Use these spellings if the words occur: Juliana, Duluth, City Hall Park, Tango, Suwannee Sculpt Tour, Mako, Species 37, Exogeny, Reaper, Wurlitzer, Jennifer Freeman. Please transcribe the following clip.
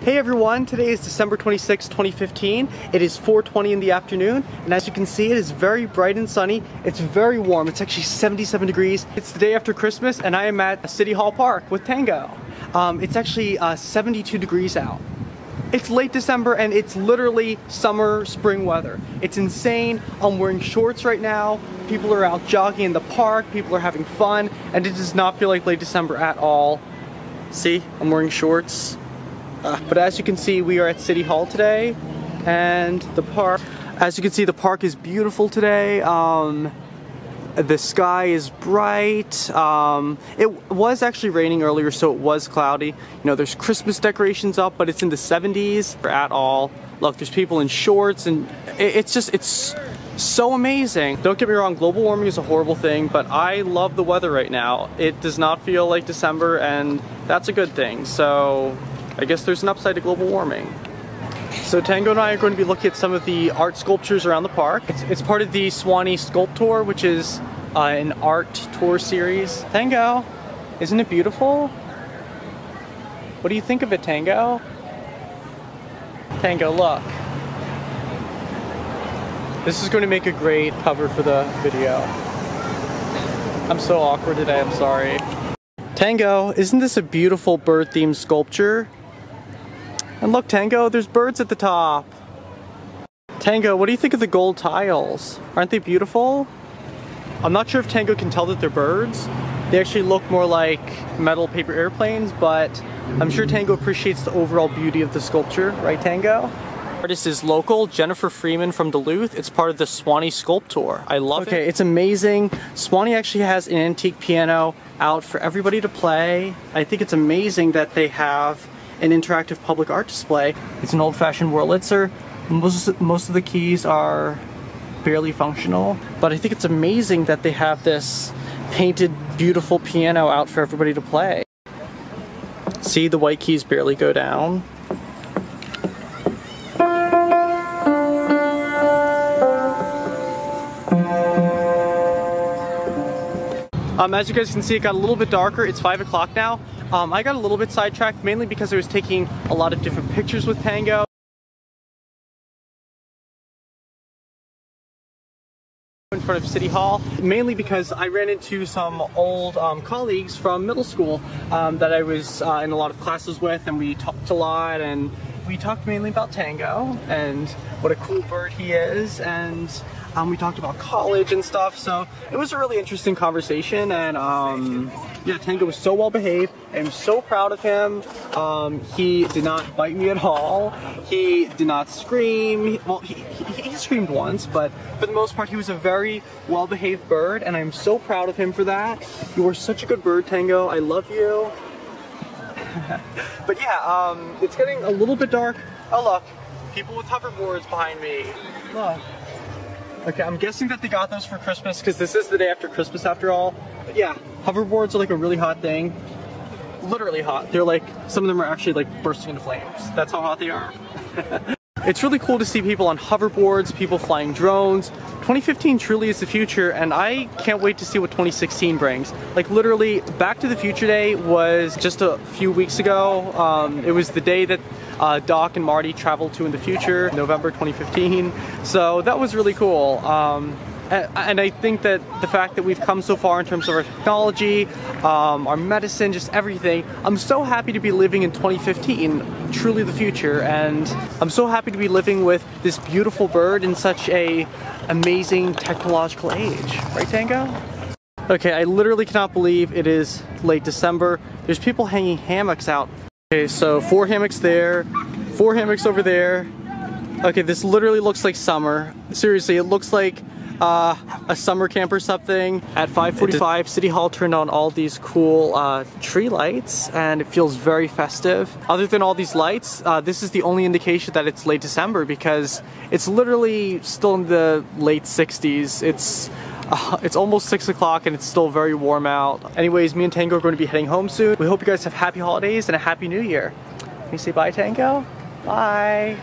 Hey everyone, today is December 26, 2015. It is 4:20 in the afternoon, and as you can see, it is very bright and sunny. It's very warm. It's actually 77 degrees. It's the day after Christmas, and I am at City Hall Park with Tango. It's actually 72 degrees out. It's late December, and it's literally summer, spring weather. It's insane. I'm wearing shorts right now. People are out jogging in the park. People are having fun, and it does not feel like late December at all. See, I'm wearing shorts. But as you can see, we are at City Hall today, and the park. As you can see, the park is beautiful today. The sky is bright. It was actually raining earlier, so it was cloudy. You know, there's Christmas decorations up, but it's in the 70s at all. Look, there's people in shorts, and it's so amazing. Don't get me wrong, global warming is a horrible thing, but I love the weather right now. It does not feel like December, and that's a good thing. So I guess there's an upside to global warming. So Tango and I are going to be looking at some of the art sculptures around the park. It's part of the Suwannee Sculpt Tour, which is an art tour series. Tango, isn't it beautiful? What do you think of it, Tango? Tango, look. This is going to make a great cover for the video. I'm so awkward today, I'm sorry. Tango, isn't this a beautiful bird-themed sculpture? And look, Tango, there's birds at the top. Tango, what do you think of the gold tiles? Aren't they beautiful? I'm not sure if Tango can tell that they're birds. They actually look more like metal paper airplanes, but I'm sure Tango appreciates the overall beauty of the sculpture, right, Tango? Artist is local, Jennifer Freeman from Duluth. It's part of the Suwannee Sculpt Tour. I love it. Okay, it's amazing. Suwannee actually has an antique piano out for everybody to play. I think it's amazing that they have an interactive public art display. It's an old-fashioned Wurlitzer. Most of the keys are barely functional, but I think it's amazing that they have this painted, beautiful piano out for everybody to play. See, the white keys barely go down. As you guys can see, it got a little bit darker. It's 5 o'clock now. I got a little bit sidetracked, mainly because I was taking a lot of different pictures with Tango. In front of City Hall, mainly because I ran into some old colleagues from middle school that I was in a lot of classes with, and we talked a lot, and we talked mainly about Tango and what a cool bird he is, and we talked about college and stuff, so it was a really interesting conversation. And yeah, Tango was so well behaved. I'm so proud of him. He did not bite me at all. He did not scream. Well, he screamed once, but for the most part, he was a very well behaved bird, and I'm so proud of him for that. You are such a good bird, Tango. I love you. But yeah, it's getting a little bit dark. Oh look, people with hoverboards behind me. Look. Okay, I'm guessing that they got those for Christmas, because this is the day after Christmas after all. But yeah, hoverboards are like a really hot thing. Literally hot. They're like, some of them are actually like bursting into flames. That's how hot they are. It's really cool to see people on hoverboards, people flying drones. 2015 truly is the future, and I can't wait to see what 2016 brings. Like literally, Back to the Future Day was just a few weeks ago. It was the day that Doc and Marty traveled to in the future, November 2015. So that was really cool. And I think that the fact that we've come so far in terms of our technology, our medicine, just everything, I'm so happy to be living in 2015, truly the future, and I'm so happy to be living with this beautiful bird in such a amazing technological age. Right, Tango? Okay, I literally cannot believe it is late December. There's people hanging hammocks out. Okay, so 4 hammocks there, 4 hammocks over there. Okay, this literally looks like summer. Seriously, it looks like a summer camp or something. At 5:45, City Hall turned on all these cool tree lights, and it feels very festive. Other than all these lights, this is the only indication that it's late December, because it's literally still in the late 60s. It's almost 6 o'clock and it's still very warm out. Anyways, me and Tango are going to be heading home soon. We hope you guys have happy holidays and a happy new year. Can you say bye, Tango? Bye!